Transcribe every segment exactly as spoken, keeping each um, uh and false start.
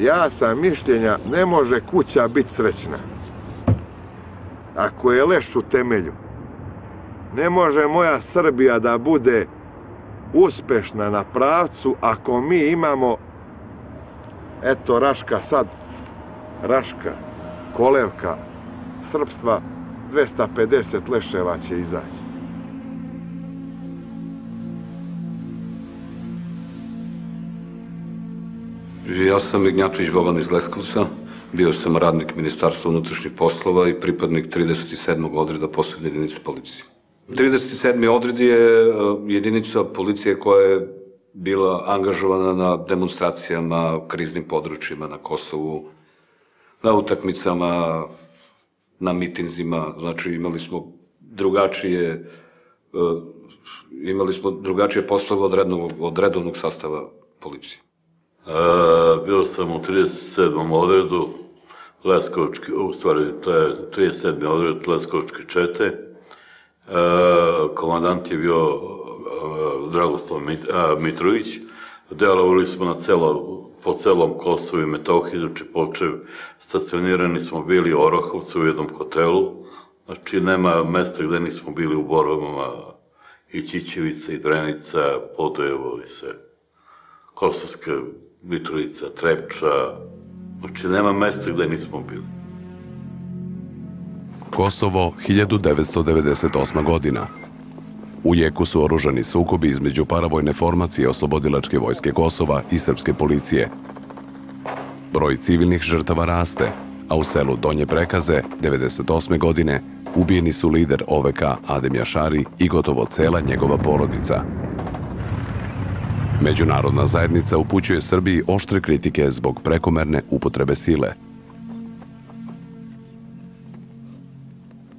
Ja sam mišljenja, ne može kuća biti srećna ako je leš u temelju. Ne može moja Srbija da bude uspešna na pravcu ako mi imamo, eto, Raška sad, Raška, Kolevka, srpstva, dvesta pedeset leševa će izaći. Ja sam Ignjatović Boban iz Leskovca, bio sam radnik Ministarstva unutrašnjih poslova i pripadnik trideset sedmog odreda posebne jedinice policije. trideset sedmi odred je jedinica policije koja je bila angažovana na demonstracijama, kriznim područjima na Kosovu, na utakmicama, na mitinzima. Znači imali smo drugačije, imali smo drugačije poslove od rednog, od redovnog sastava policije. Bio sam u trideset sedmom odredu Leskovičke, u stvari to je trideset sedmi odred Leskovičke čete. Komandant je bio Dragoslav Mitrović. Delovali smo po celom Kosovu i Metohiji, znači počev stacionirani smo bili u Orohovcu u jednom hotelu. Znači nema mesta gde nismo bili, u borbama i Ćičevica i Drenica, podujevali se Kosovske, Vitruvica, Trepča, znači nema mesta gde nismo bili. Kosovo, hiljadu devetsto devedeset osme. godina. U jeku su oružani sukobi između paravojne formacije Oslobodilačke vojske Kosova i srpske policije. Broj civilnih žrtava raste, a u selu Donje Prekaze, hiljadu devetsto devedeset osme. godine, ubijeni su lider O V K Adem Jašari i gotovo cela njegova porodica. Međunarodna zajednica upućuje Srbiji oštre kritike zbog prekomerne upotrebe sile.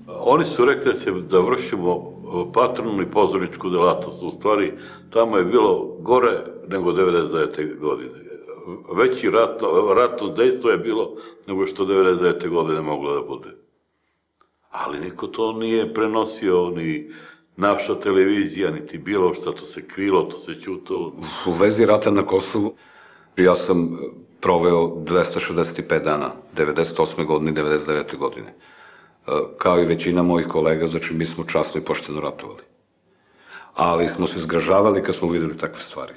Oni su rekli da vršimo patronu i pozoričku delatnost. U stvari, tamo je bilo gore nego hiljadu devetsto devedeset devete. godine. Veći ratno, ratno dejstvo je bilo nego što hiljadu devetsto devedeset devete. godine moglo da bude. Ali niko to nije prenosio ni... Naša televizija, niti bilo šta, to se krilo, to se ćutalo. U vezi rata na Kosovu, ja sam proveo dvesta šezdeset pet dana, hiljadu devetsto devedeset osme. godine i hiljadu devetsto devedeset devete. godine. Kao i većina mojih kolega, znači mi smo časno i pošteno ratovali. Ali smo se zgražavali kad smo videli takve stvari.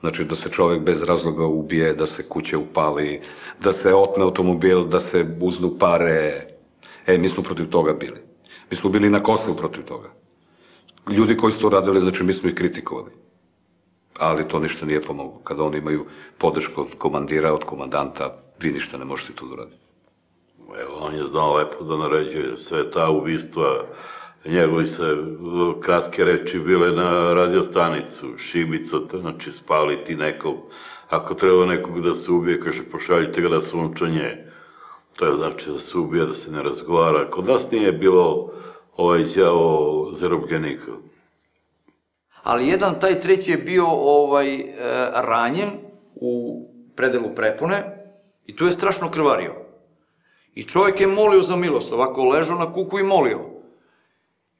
Znači da se čovjek bez razloga ubije, da se kuće upali, da se otme automobil, da se uzmu pare. E, mi smo protiv toga bili. Mi smo bili na Kosovu protiv toga. Ljudi koji su to radili, znači mi smo ih kritikovali, ali to ništa nije pomoglo. Kada oni imaju podršku od komandira, od komandanta, vi ništa ne možete tu doraditi. On je znao lepo da naređuje sve ta ubistva, njegovi se kratke reči bile na radiostanicu, šibica, znači spaliti nekog, ako treba nekog da se ubije, kaže pošaljite ga na sunčanje, to je znači da se ubije, da se ne razgovara. Kod nas nije bilo ovaj djavo zarobljenika. Ali jedan, taj treći je bio ovaj, ranjen u predelu prepone i tu je strašno krvario. I čovjek je molio za milost, ovako ležao na kuku i molio.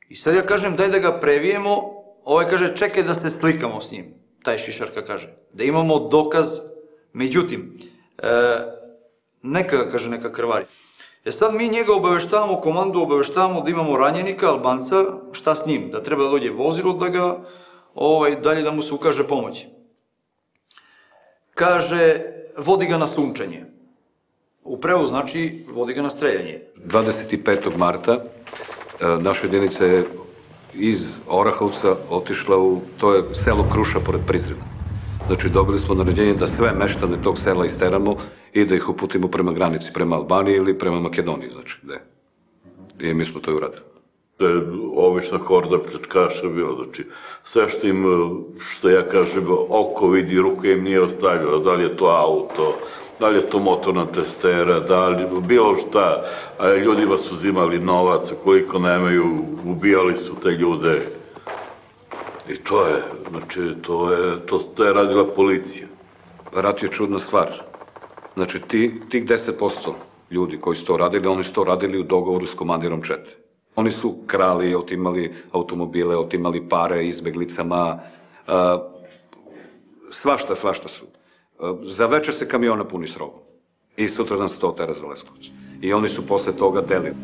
I sad ja kažem daj da ga previjemo, ovaj kaže čekaj da se slikamo s njim, taj Šišarka kaže, da imamo dokaz, međutim, neka ga kaže neka krvari. E sad mi njega obaveštavamo, komandu obaveštavamo da imamo ranjenika, Albanca, šta s njim? Da treba da dođe vozilo da ga, ovaj, dalje da mu se ukaže pomoć. Kaže, vodi ga na sunčanje. Upravo znači, vodi ga na streljanje. dvadeset petog marta naša jedinica je iz Orahovca otišla u, to je selo Kruša pored Prizrena. Znači, dobili smo naređenje da sve meštane tog sela isteramo i da ih uputimo prema granici, prema Albaniji ili prema Makedoniji, znači, gde. I mi smo to i uradili. To je obična horda pljačkaša bila, znači, sve što im, što ja kažem, oko vidi, ruke im nije ostavljala, da li je to auto, da li je to motorna testera, da li, bilo šta, a ljudima su uzimali novac, koliko nemaju, ubijali su te ljude. I to je, znači, to je, to, to je radila policija. Rat je čudna stvar. Znači, ti, tih deset posto ljudi koji su to radili, oni su to radili u dogovoru s komandirom čete. Oni su krali, otimali automobile, otimali pare izbeglicama, a, svašta, svašta su. A, za večer se kamiona puni s robom. I sutradan se to otera za Lesković. I oni su posle toga delili.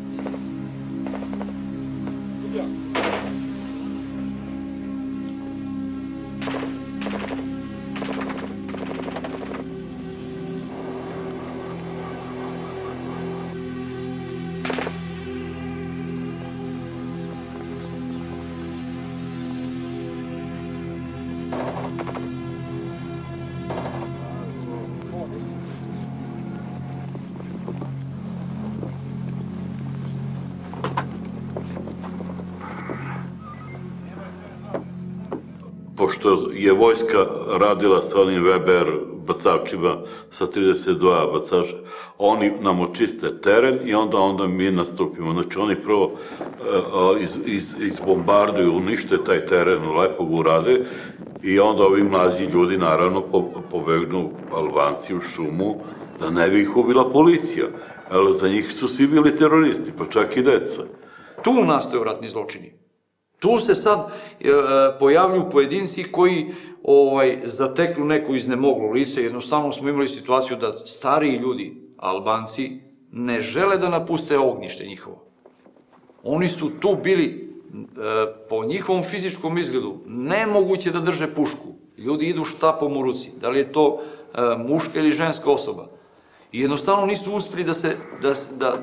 Pošto je vojska radila sa onim Weber bacačima, sa trideset dva bacača, oni nam očiste teren i onda, onda mi nastupimo. Znači oni prvo izbombarduju, unište taj teren, lepo ga urade i onda ovi mlađi ljudi naravno pobegnu Albanci u šumu da ne bi ih ubila policija. Ali za njih su svi bili teroristi, pa čak i deca. Tu nastaju ratni zločini. Tu se sad pojavljuju pojedinci koji zateknu neko iznemoglo lice. Jednostavno smo imali situaciju da stariji ljudi, Albanci, ne žele da napuste ognjište njihovo. Oni su tu bili, po njihovom fizičkom izgledu, nemoguće da drže pušku. Ljudi idu štapom u ruci, da li je to muška ili ženska osoba. I jednostavno nisu uspjeli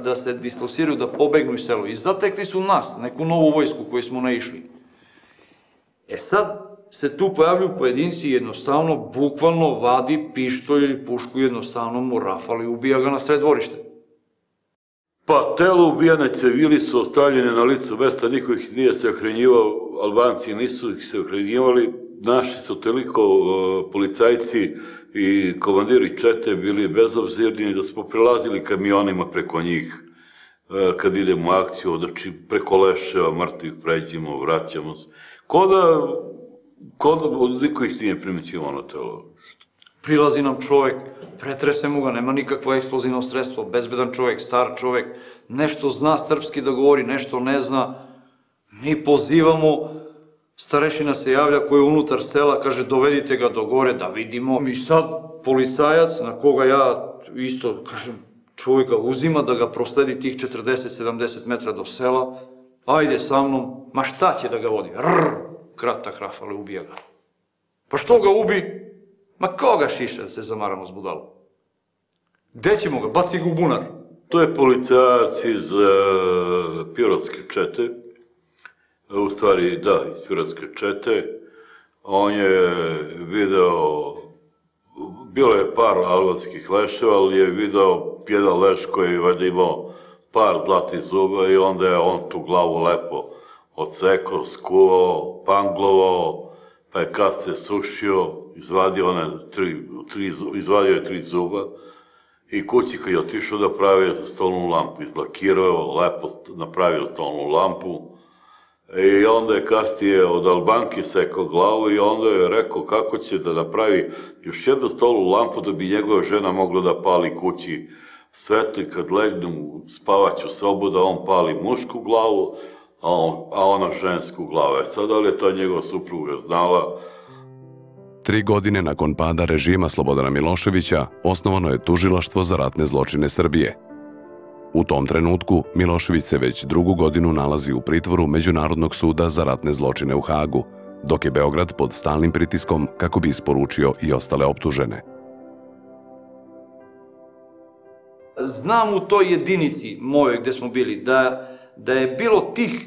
da se dislociraju, da pobegnu iz sela. I zatekli su nas, neku novu vojsku koju smo naišli. E sad se tu pojavljuju pojedinci i jednostavno, bukvalno vadi pištolj ili pušku, jednostavno mu rafali, ubija ga na sve dvorište. Pa, telo ubijane civili su ostavljene na licu mesta, niko ih nije se ohranjivao, Albanci nisu ih se ohranjivali, naši su toliko policajci i komandiri čete bili bezobzirni da smo prelazili kamionima preko njih kad idemo u akciju, znači preko leševa, mrtvih pređimo, vraćamo se. Ko da niko ih nije primećivao na telo? Prilazi nam čovek, pretresemo ga, nema nikakva eksplozivno sredstvo, bezbedan čovek, star čovek, nešto zna srpski da govori, nešto ne zna. Mi pozivamo... Starešina se javlja koji je unutar sela, kaže dovedite ga do gore da vidimo. I sad policajac, na koga ja isto, kažem, čovjek ga uzima da ga prosledi tih četrdeset sedamdeset metra do sela. Ajde sa mnom, ma šta će da ga vodi? Rrrr, kratak rafal, ubija ga. Pa što ga ubi? Ma koga šiša da se zamaramo s budalom? Gde ćemo ga? Baci ga u bunar. To je policajac iz pirotske čete. U stvari, da, iz piratske čete. On je video, bilo je par albanskih leševa, ali je video jedan leš koji je imao par zlatih zuba i onda je on tu glavu lepo odsekao, skuvao, panglovao, pa je kasnije sušio, izvadio je tri zuba i kući koji je otišao da pravio stolnu lampu, izlakirao, lepo napravio stolnu lampu. I onda je kasnije od Albanki sekao glavu i onda je rekao kako će da napravi još jednu stolnu lampu da bi njegova žena mogla da pali kući svetlo i kad legnu u spavaću sobu da on pali mušku glavu, a ona žensku glavu. E sad, ali je to njegova supruga znala. Tri godine nakon pada režima Slobodana Miloševića osnovano je Tužilaštvo za ratne zločine Srbije. U tom trenutku Milošević se već drugu godinu nalazi u pritvoru Međunarodnog suda za ratne zločine u Hagu, dok je Beograd pod stalnim pritiskom kako bi isporučio i ostale optužene. Znam u toj jedinici mojoj gde smo bili da je bilo tih,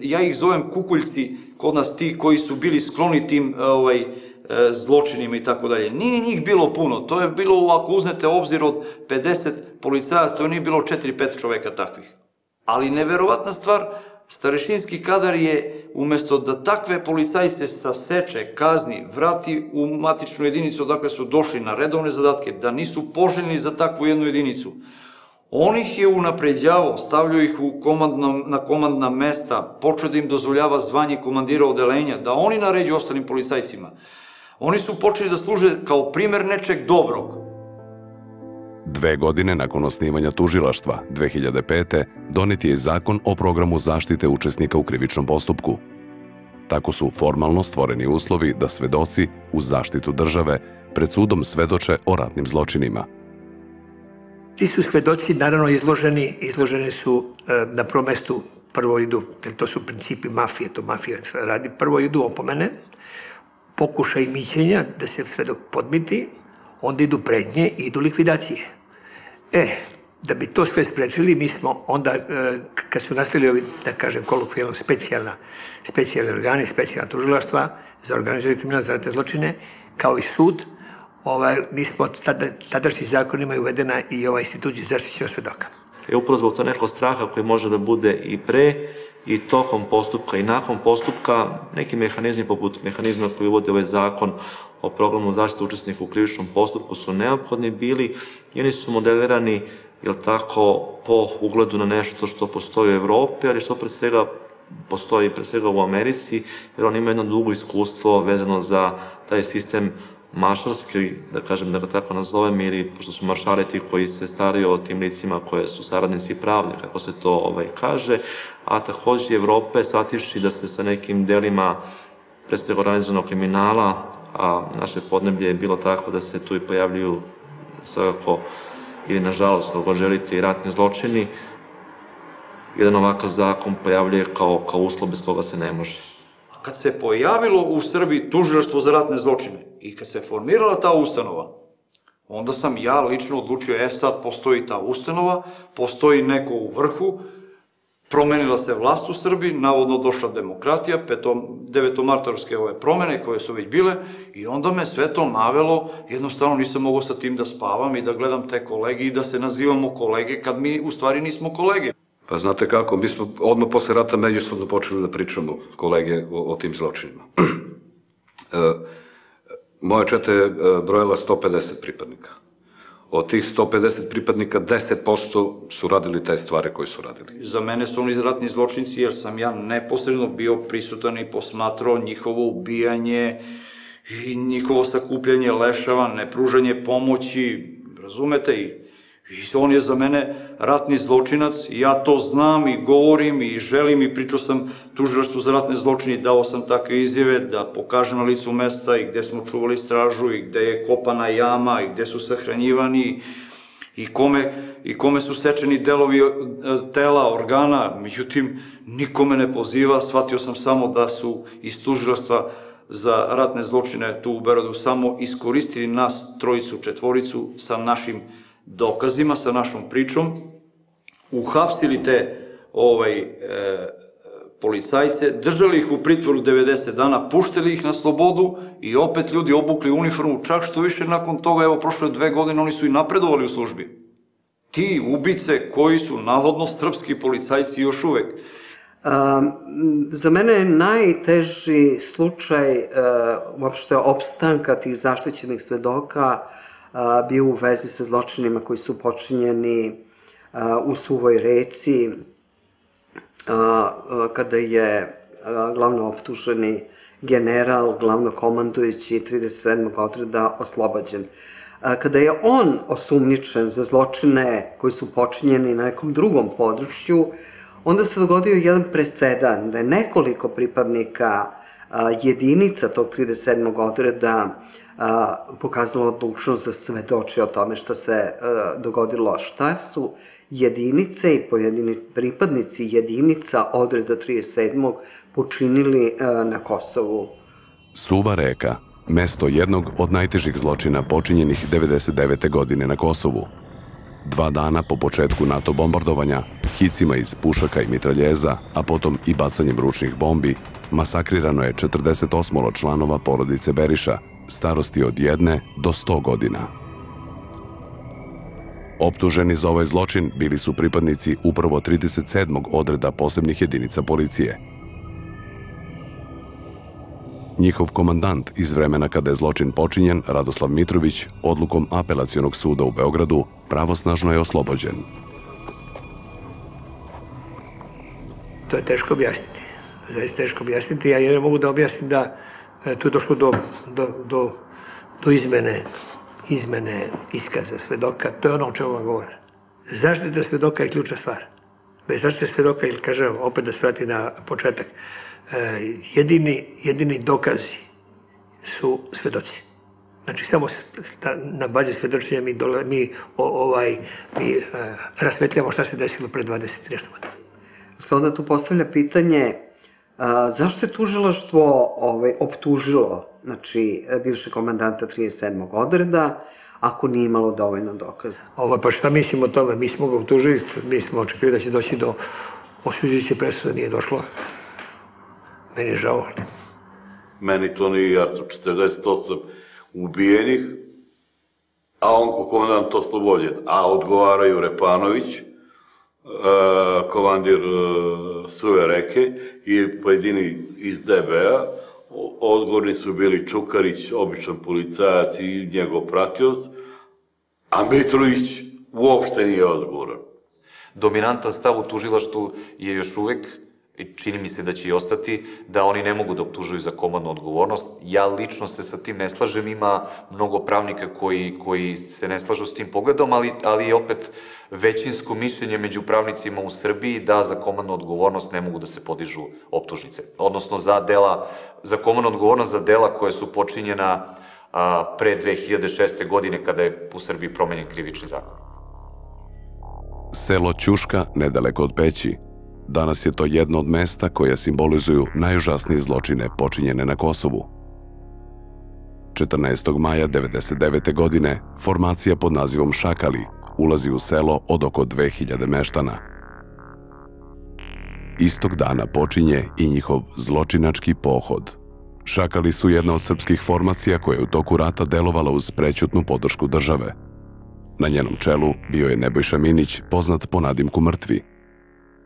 ja ih zovem kukuljci, kod nas ti koji su bili skloni tim zločinima i tako dalje. Nije njih bilo puno, to je bilo, ako uzmete obzir od pedeset policajaca, to nije bilo četiri pet čoveka takvih. Ali neverovatna stvar, starešinski kadar je, umjesto da takve policajce saseče, kazni, vrati u matičnu jedinicu odakle su došli na redovne zadatke, da nisu poželjni za takvu jednu jedinicu. On ih je unapređavao, stavljao ih na komandna mesta, počeo da im dozvoljava zvanje komandira odelenja, da oni naređu ostalim policajcima. Oni su počeli da služe kao primer nečeg dobrog. Dve godine nakon osnivanja tužilaštva, dve hiljade pete. donet je zakon o programu zaštite učesnika u krivičnom postupku. Tako su formalno stvoreni uslovi da svedoci, uz zaštitu države, pred sudom svedoče o ratnim zločinima. Ti su svedoci naravno izloženi, izloženi su na prvom mjestu, prvo idu, jer to su principi mafije, to mafija radi, prvo idu opomene, pokušaj mićenja da se svedok podmiti, onda idu prednje i idu likvidacije. E, da bi to sve sprečili, mi smo onda, kad su nastali ovi, da kažem, kolokvijalno specijalni organi, specijalna tužilaštva za organizovani kriminal, za ratne zločine, kao i sud, mi smo, tadašnji zakonima je uvedena i ova institucija zaštićenog svedoka. I upravo zbog to nekog straha koji može da bude i pre, i tokom postupka, i nakon postupka, neki mehanizmi poput mehanizma koji uvode ovaj zakon o programu zaštite učesnika u krivičnom postupku su neophodni bili i oni su modelirani, jel tako, po ugledu na nešto što postoji u Evropi, ali što pre svega postoji pre svega u Americi, jer on ima jedno dugo iskustvo vezano za taj sistem maršarski, da kažem, da ga tako nazovem, ili pošto su maršari ti koji se staraju o tim licima koje su saradnici pravde, kako se to kaže, a također i Evrope, shvativši da se sa nekim delima pre svega organizovanog kriminala, a naše podneblje je bilo tako da se tu i pojavljuju svakako, ili nažalost, kako želite, i ratni zločini, jedan ovakav zakon pojavljuje kao uslov bez koga se ne može. A kad se pojavilo u Srbiji tužilaštvo za ratne zločine, i kad se formirala ta ustanova, onda sam ja lično odlučio, e sad postoji ta ustanova, postoji neko u vrhu, promenila se vlast u Srbiji, navodno došla demokratija, devetomartovske ove promene koje su već bile, i onda me sve to navelo, jednostavno nisam mogao sa tim da spavam i da gledam te kolege i da se nazivamo kolege kad mi u stvari nismo kolege. Pa znate kako, mi smo odmah posle rata međusobno počeli da pričamo kolege o tim zločinima. Moja četa je brojala sto pedeset pripadnika. Od tih sto pedeset pripadnika, deset posto su radili te stvari koje su radili. Za mene su oni ratni zločinci jer sam ja neposredno bio prisutan i posmatrao njihovo ubijanje i njihovo sakupljanje leševa, nepružanje pomoći, razumete? I on je za mene ratni zločinac, ja to znam i govorim i želim i pričao sam tužilaštvu za ratne zločine i dao sam takve izjave da pokažem na licu mesta i gde smo čuvali stražu i gde je kopana jama i gde su sahranjivani i kome su sečeni delovi tela, organa, međutim nikome ne poziva, shvatio sam samo da su iz tužilaštva za ratne zločine tu u Beogradu samo iskoristili nas trojicu, četvoricu sa našim dokazima, sa našom pričom, uhapsili te policajce, držali ih u pritvoru devedeset dana, puštili ih na slobodu i opet ljudi obukli uniformu, čak što više nakon toga, evo prošle dve godine, oni su i napredovali u službi. Ti ubice koji su navodno srpski policajci još uvek. Za mene je najteži slučaj uopšte opstanka tih zaštićenih svedoka bio u vezi sa zločinima koji su počinjeni u Suvoj Reci, kada je glavno optuženi general, glavno komandujući trideset sedmog odreda oslobođen. Kada je on osumnjičen za zločine koji su počinjeni na nekom drugom području, onda se dogodio jedan presedan da je nekoliko pripadnika jedinica tog trideset sedmog odreda pokazalo odlučnost da svedoči o tome što se dogodilo. Šta su jedinice i pripadnici jedinica odreda trideset sedmog počinili na Kosovu? Suva Reka, mesto jednog od najtežih zločina počinjenih devedeset devete. godine na Kosovu. Dva dana po početku NATO bombardovanja, hicima iz pušaka i mitraljeza, a potom i bacanjem ručnih bombi, masakrirano je četrdeset osam članova porodice Beriša, starosti od jedne do sto godina. Optuženi za ovaj zločin bili su pripadnici upravo trideset sedmog odreda posebnih jedinica policije. Njihov komandant iz vremena kada je zločin počinjen, Radoslav Mitrović, odlukom Apelacionog suda u Beogradu, pravosnažno je oslobođen. To je teško objasniti. Zaista teško objasniti. Ja ne mogu da objasnim da tu je došlo do izmene iskaza svedoka. To je ono o čemu vam govorim. Zaštita svedoka je ključna stvar. Bez zaštite svedoka, ili kažem, opet da se vrati na početak, jedini dokazi su svedoci. Znači, samo na bazi svedočenja mi rasvetljamo šta se desilo pre dvadeset i nešto godina. Se onda tu postavlja pitanje zašto je tužilaštvo optužilo bivše komandanta trideset sedmog odreda ako nije imalo dovoljno dokaza? Pa šta mislimo o tome? Mi smo ga optužili, mi smo očekivali da će doći do osuđujuće presude, nije došlo. Meni je žao. Meni to nije jasno. četrdeset osam ubijenih, a on komandant oslobođen, a odgovaraju Repanović, komandir Suve Reke i pojedini iz de be a. Odgovorni su bili Čukarić, običan policajac i njegov pratioc, a Mitrović uopšte nije odgovoran. Dominantan stav u tužilaštvu je još uvek, čini mi se da će i ostati, da oni ne mogu da optužuju za komandnu odgovornost. Ja lično se sa tim ne slažem, ima mnogo pravnika koji se ne slažu s tim pogledom, ali je opet većinsko mišljenje među pravnicima u Srbiji da za komandnu odgovornost ne mogu da se podižu optužnice. Odnosno za komandnu odgovornost za dela koja su počinjena pre dve hiljade šeste. godine kada je u Srbiji promenjen krivični zakon. Selo Ćuška, nedaleko od Peći, danas je to jedno od mesta koje simbolizuju najužasnije zločine počinjene na Kosovu. četrnaestog maja hiljadu devetsto devedeset devete. godine formacija pod nazivom Šakali ulazi u selo od oko dve hiljade meštana. Istog dana počinje i njihov zločinački pohod. Šakali su jedna od srpskih formacija koja je u toku rata delovala uz prećutnu podršku države. Na njenom čelu bio je Nebojša Minić, poznat po nadimku Mrtvi.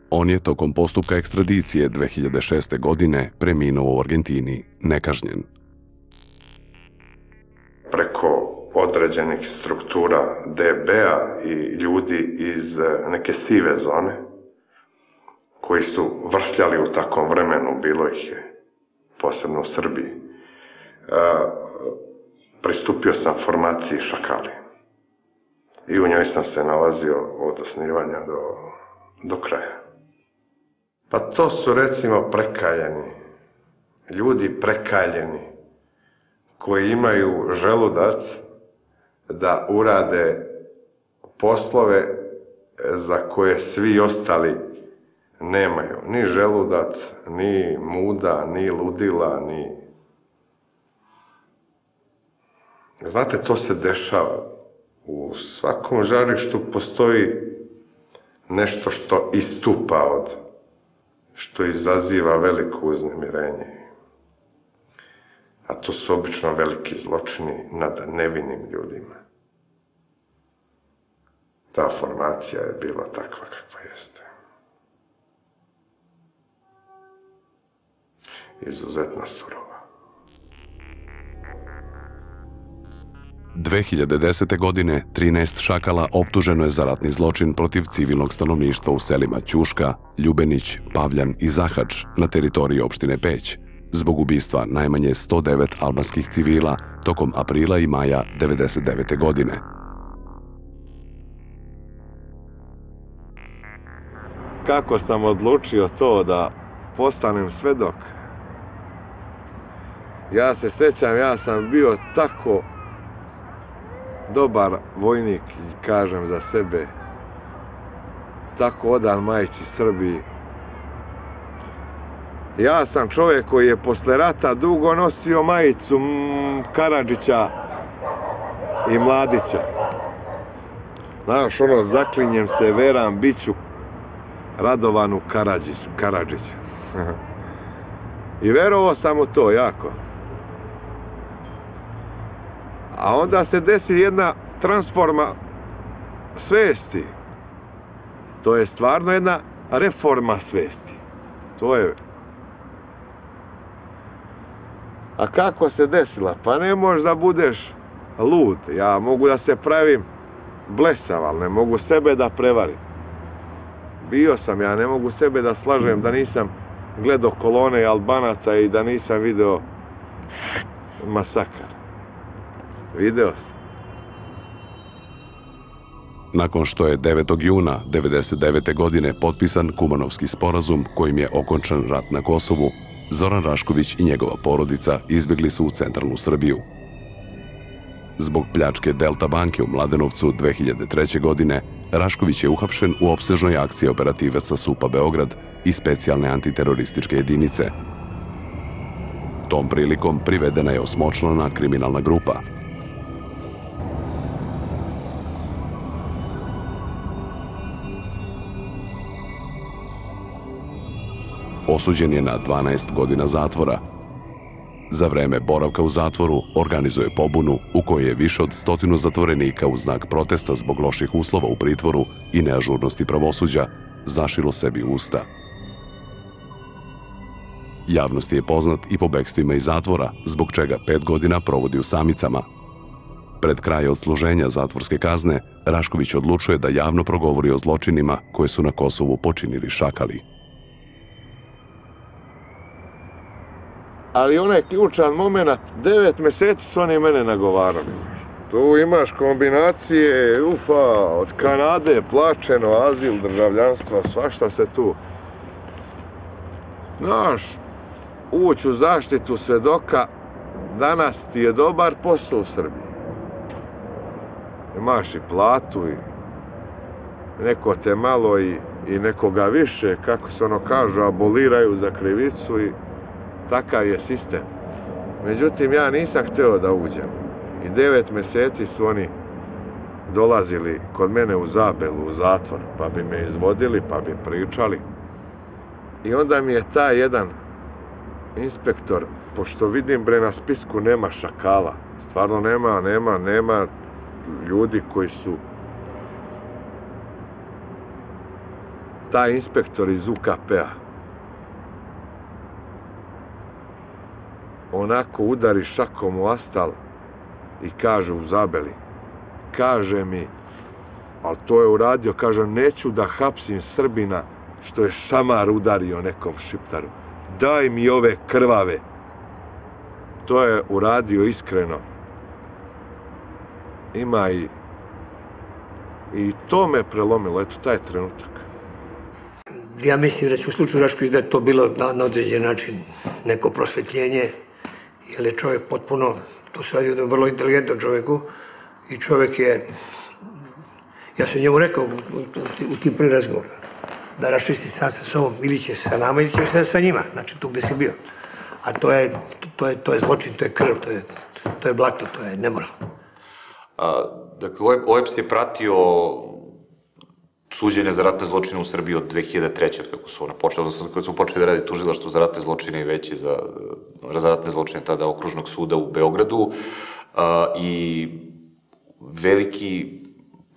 On je tokom postupka ekstradicije dve hiljade šeste. godine preminuo u Argentini, nekažnjen. Preko određenih struktura de be a i ljudi iz neke sive zone koji su vrtljali u takvom vremenu, bilo ih je, posebno u Srbiji, pristupio sam formaciji Šakali. I u njoj sam se nalazio od osnivanja do kraja. Pa to su, recimo, prekaljeni, ljudi prekaljeni, koji imaju želudac da urade poslove za koje svi ostali nemaju. Ni želudac, ni muda, ni ludila, ni... Znate, to se dešava. U svakom žarištu postoji nešto što istupa od... što izaziva veliko uznemirenje. A to su obično veliki zločini nad nevinim ljudima. Ta formacija je bila takva kakva jeste. Izuzetno surova. dve hiljade desete. godine trinaest šakala optuženo je za ratni zločin protiv civilnog stanovništva u selima Ćuška, Ljubenić, Pavljan i Zahač na teritoriji opštine Peć, zbog ubistva najmanje sto devet albanskih civila tokom aprila i maja hiljadu devetsto devedeset devete. godine. Kako sam odlučio to da postanem svedok? Ja se sećam, ja sam bio tako dobar vojnik, kažem za sebe, tako odan majci Srbiji. Ja sam čovjek koji je posle rata dugo nosio majicu Karadžića i Mladića. Znaš, ono, zaklinjem se, veram, bit ću Radovanu Karadžiću. I verovao sam u to jako. A onda se desi jedna transforma svesti. To je stvarno jedna reforma svesti. To je... A kako se desila? Pa ne možeš da budeš lud. Ja mogu da se pravim blesav, ali ne mogu sebe da prevarim. Bio sam, ja ne mogu sebe da slažem da nisam gledao kolone Albanaca i da nisam video masakar. Video sam. Nakon što je devetog juna hiljadu devetsto devedeset devete. godine potpisan Kumanovski sporazum kojim je okončan rat na Kosovu, Zoran Rašković i njegova porodica izbjegli su u centralnu Srbiju. Zbog pljačke Delta banke u Mladenovcu dve hiljade treće. godine Rašković je uhapšen u opsežnoj akciji operativaca SUPA Beograd i specijalne antiterorističke jedinice. Tom prilikom privedena je osmočlana kriminalna grupa. Osuđen je na dvanaest godina zatvora. Za vreme boravka u zatvoru organizuje pobunu u kojoj je više od stotinu zatvorenika u znak protesta zbog loših uslova u pritvoru i neažurnosti pravosuđa zašilo sebi usta. Javnosti je poznat i po bekstvima iz zatvora, zbog čega pet godina provodi u samicama. Pred kraj odsluženja zatvorske kazne, Rašković odlučuje da javno progovori o zločinima koje su na Kosovu počinili Šakali. Ali onaj ključan moment, devet meseci su oni mene nagovarali. Tu imaš kombinacije, ufa, od Kanade, plaćeno, azil, državljanstva, svašta se tu. Znaš, ući u zaštitu svedoka, danas ti je dobar posao u Srbiji. Imaš i platu, i neko te malo i nekoga više, kako se ono kažu, aboliraju za krivicu i takav je sistem. Međutim, ja nisam hteo da uđem. I devet meseci su oni dolazili kod mene u Zabelu, u zatvor, pa bi me izvodili, pa bi pričali. I onda mi je taj jedan inspektor, pošto vidim, bre, na spisku nema Šakala, stvarno nema, nema, nema ljudi koji su... Taj inspektor iz U K P-a, onako udari šakom u astal i kaže u Zabeli, kaže mi, ali to je uradio, kažem, neću da hapsim Srbina što je šamar udario nekom šiptaru. Daj mi ove krvave. To je uradio iskreno. Ima i... I to me prelomilo, eto, taj trenutak. Ja mislim da će u slučaju Rašković da je to bilo na određen način neko prosvetljenje, jer je čovjek potpuno, to se radi o jednom vrlo inteligentnom čovjeku, i čovjek je, ja sam njemu rekao u tim prvi razgovoru, da raščisti sam sa sobom, ili ćeš sa nama, ili ćeš sa njima, znači tu gde si bio. A to je zločin, to je krv, to je blato, to je nemoral. Dakle, O E B S je pratio suđenje za ratne zločine u Srbiji od dve hiljade treće. od kako su ona počela, odnosno kada su počeli da radi tužilaštvo za ratne zločine i veći za ratne zločine tada Okružnog suda u Beogradu. I veliki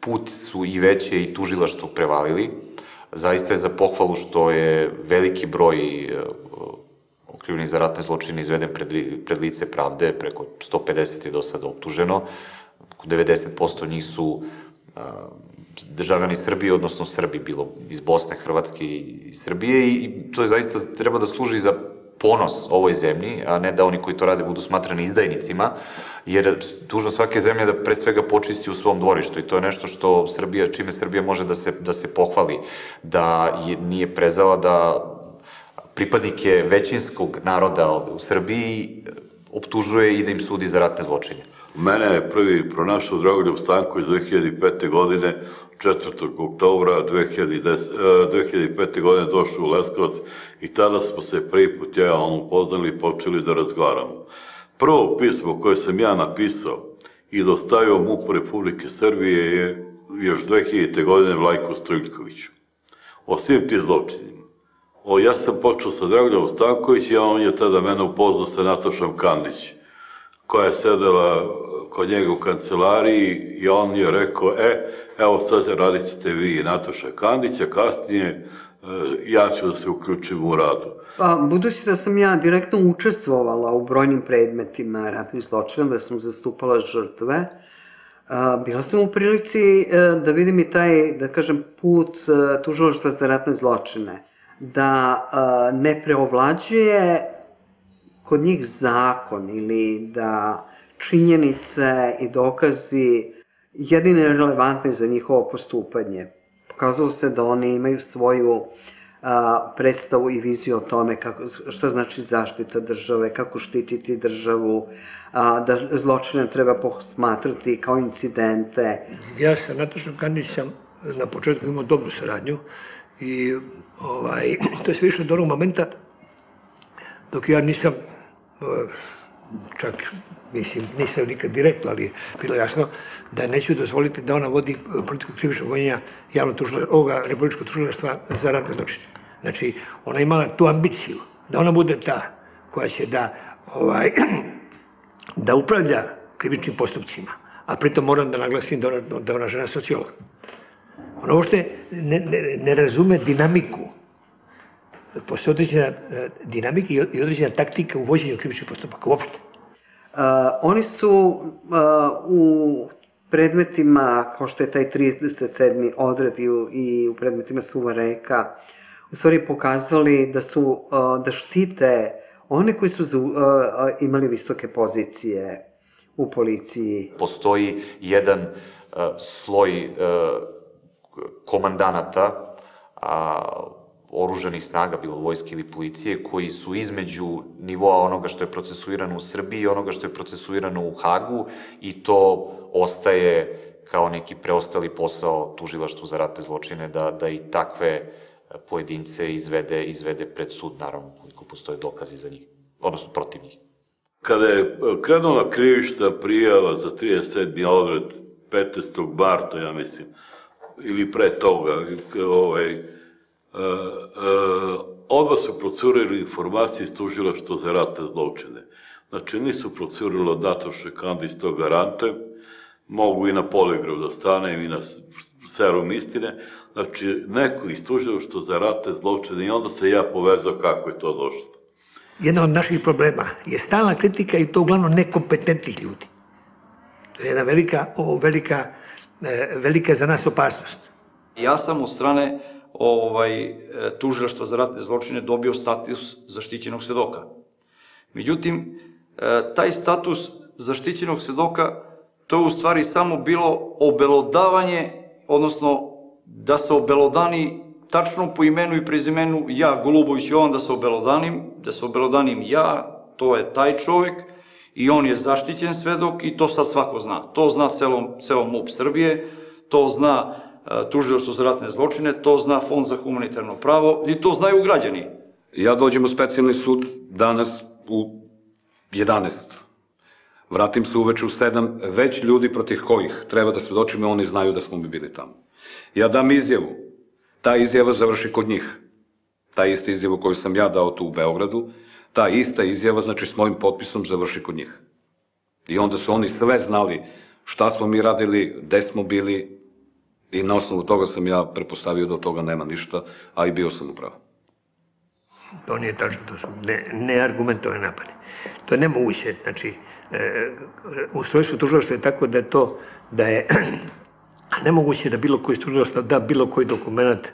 put su i veće i tužilaštvo prevalili. Zaista je za pohvalu što je veliki broj okrivljenih za ratne zločine izveden pred lice pravde, preko sto pedeset je do sada optuženo. devedeset posto njih su državljani Srbije, odnosno Srbi, bilo iz Bosne, Hrvatske i Srbije, i to je zaista treba da služi za ponos ovoj zemlji, a ne da oni koji to rade budu smatrani izdajnicima, jer dužno svake zemlje da pre svega počisti u svom dvorištu, i to je nešto što Srbija, čime Srbija može da se pohvali, da nije prezala da pripadnike većinskog naroda u Srbiji optužuje i da im sudi za ratne zločine. Mene je prvi pronašao Dragoljub Stanković iz dve hiljade pete. godine, četvrtog oktobra dve hiljade pete. godine došao u Leskovac i tada smo se prvi put ja ono poznali i počeli da razgovaramo. Prvo pismo koje sam ja napisao i dostavio MUP-u Republike Srbije je još dve hiljadite. godine Vlajku Stojiljkoviću. O svim ti zločinima. Ja sam počeo sa Dragoljubom Stankovićem, a on je tada mene upoznao sa Natašom Kandić, koja je sedela kod njega u kancelariji, i on je rekao, e, evo sad radit ćete vi i Nataša Kandić, a kasnije ja ću da se uključim u radu. Budući da sam ja direktno učestvovala u brojnim predmetima ratnih zločina, da sam zastupala žrtve, bila sam u prilici da vidim i taj, da kažem, put tužilaštva za ratne zločine, da ne preovlađuje kod njih zakon ili da činjenice i dokazi jedine relevantne za njihovo postupanje. Pokazalo se da oni imaju svoju predstavu i viziju o tome što znači zaštita države, kako štititi državu, da zločine treba posmatrati kao incidente. Ja sa Natašom Kandić sam na početku imao dobru saradnju i to je sve išlo do onog momenta dok ja nisam, čak mislim, nisam nikad direktno, ali je bilo jasno da neću dozvoliti da ona vodi politiku krivičnog gonjenja Republičkog tužilaštva za ratne zločine. Znači, ona je imala tu ambiciju da ona bude ta koja će da upravlja krivičnim postupcima, a pritom moram da naglasim da je ona žena sociologa. Ona uopšte ne razume dinamiku. Postoje određena dinamika i određena taktika u vođenju krivičnih postupaka, uopšte. Oni su u predmetima, kao što je taj trideset sedmi odred i u predmetima Suva Reka, u stvari pokazali da štite one koji su imali visoke pozicije u policiji. Postoji jedan sloj komandanata oruženih snaga, bilo vojske ili policije, koji su između nivoa onoga što je procesuirano u Srbiji i onoga što je procesuirano u Hagu, i to ostaje kao neki preostali posao tužilaštvu za ratne zločine da i takve pojedince izvede pred sud, naravno, koliko postoje dokazi za njih, odnosno protiv njih. Kada je krenula krivična prijava za trideset sedmi odred petnaestog marta, ja mislim, ili pre toga, ovaj, odmah su procurili informacije iz tužilaštva za ratne zločine. Znači, nisu procurili od Nataše Kandić, to garantujem, mogu i na poligraf da stanem i na serum istine, znači, neko iz tužilaštva za ratne zločine, i onda se ja povezao kako je to došlo. Jedan od naših problema je stalna kritika, i to uglavnom nekompetentnih ljudi. To je jedna velika za nas opasnost. Ja sam od strane tužilaštva za ratne zločine dobio status zaštićenog svedoka. Međutim, taj status zaštićenog svedoka, to je u stvari samo bilo obelodavanje, odnosno da se obelodani tačno po imenu i prezimenu ja, Golubović Jovan, da se obelodanim, da se obelodanim ja, to je taj čovjek i on je zaštićen svedok, i to sad svako zna. To zna celo MUP Srbije, to zna tužilaštvo za ratne zločine, to zna Fond za humanitarno pravo i to znaju građani. Ja dođem u specijalni sud danas u jedanaest. Vratim se uveče u sedam, već ljudi protiv kojih treba da svedočimo, oni znaju da smo mi bili tamo. Ja dam izjavu, ta izjava završi kod njih. Ta ista izjava koju sam ja dao tu u Beogradu, ta ista izjava, znači s mojim potpisom, završi kod njih. I onda su oni sve znali šta smo mi radili, gde smo bili, i na osnovu toga sam ja prepostavio da od toga nema ništa, a i bio sam u pravu. To nije tačno, to su neargumentovane napade. To je nemoguće, znači, ustrojstvo tužilaštva je tako da je to, da je nemoguće da bilo koji tužilaštvo da bilo koji dokument,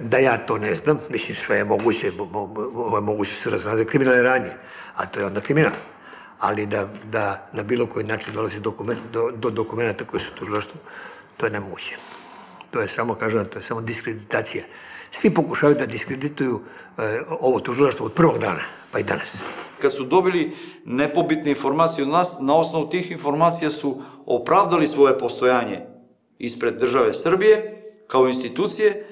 da ja to ne znam, mislim, sve je moguće, moguće se razraze kriminalne radnje, a to je onda kriminal. Ali da na bilo koji način dolazi do dokumenta koji su tužilaštvo, to je nemoguće. To je samo, kažem, to je samo diskreditacija. Svi pokušaju da diskredituju ovo tužilaštvo od prvog dana, pa i danas. Kad su dobili nepobitne informacije od nas, na osnovu tih informacija su opravdali svoje postojanje ispred države Srbije, kao institucije,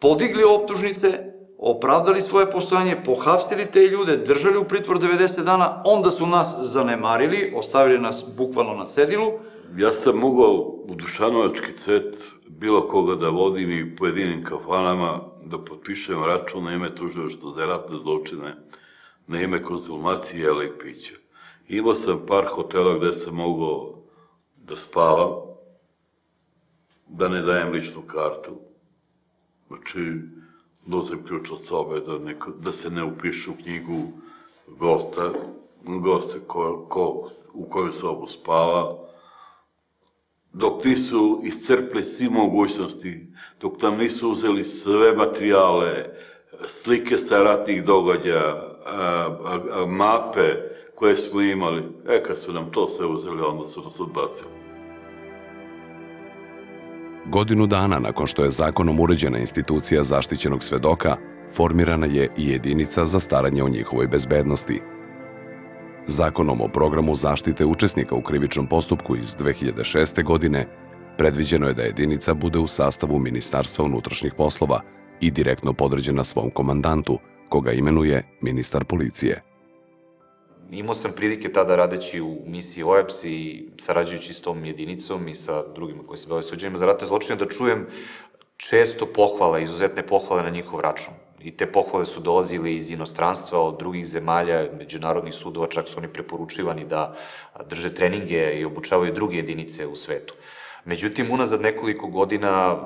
podigli optužnice, opravdali svoje postojanje, pohapsili te ljude, držali u pritvor devedeset dana, onda su nas zanemarili, ostavili nas bukvalno na cedilu. Ja sam mogao u Dušanovački cvet bilo koga da vodim i pojedinim kafanama da potpišem račun na ime tužilaštva za ratne zločine, na ime konzumacije jela i pića. Imao sam par hotela gde sam mogao da spavam, da ne dajem ličnu kartu, znači dozem ključ od sobe da se ne upiše u knjigu gosta, goste u koju sobu spava, dok nisu iscrpli svi mogućnosti, dok nam nisu uzeli sve materijale, slike sa ratnih događaja, mape koje smo imali. E, kad su nam to sve uzeli, onda su nas odbacili. Godinu dana nakon što je zakonom uređena institucija zaštićenog svedoka, formirana je i jedinica za staranje o njihovoj bezbednosti. Zakonom o programu zaštite učesnika u krivičnom postupku iz dve hiljade šeste. godine predviđeno je da jedinica bude u sastavu Ministarstva unutrašnjih poslova i direktno podređena svom komandantu, koga imenuje ministar policije. Imao sam prilike tada radeći u misiji O E P S i sarađujući s tom jedinicom i sa drugima koji se bave suđenjima za ratne zločine, da čujem često pohvale, izuzetne pohvale na njihov račun. I te pohvale su dolazile iz inostranstva, od drugih zemalja, međunarodnih sudova, čak su oni preporučivani da drže treninge i obučavaju druge jedinice u svetu. Međutim, unazad nekoliko godina,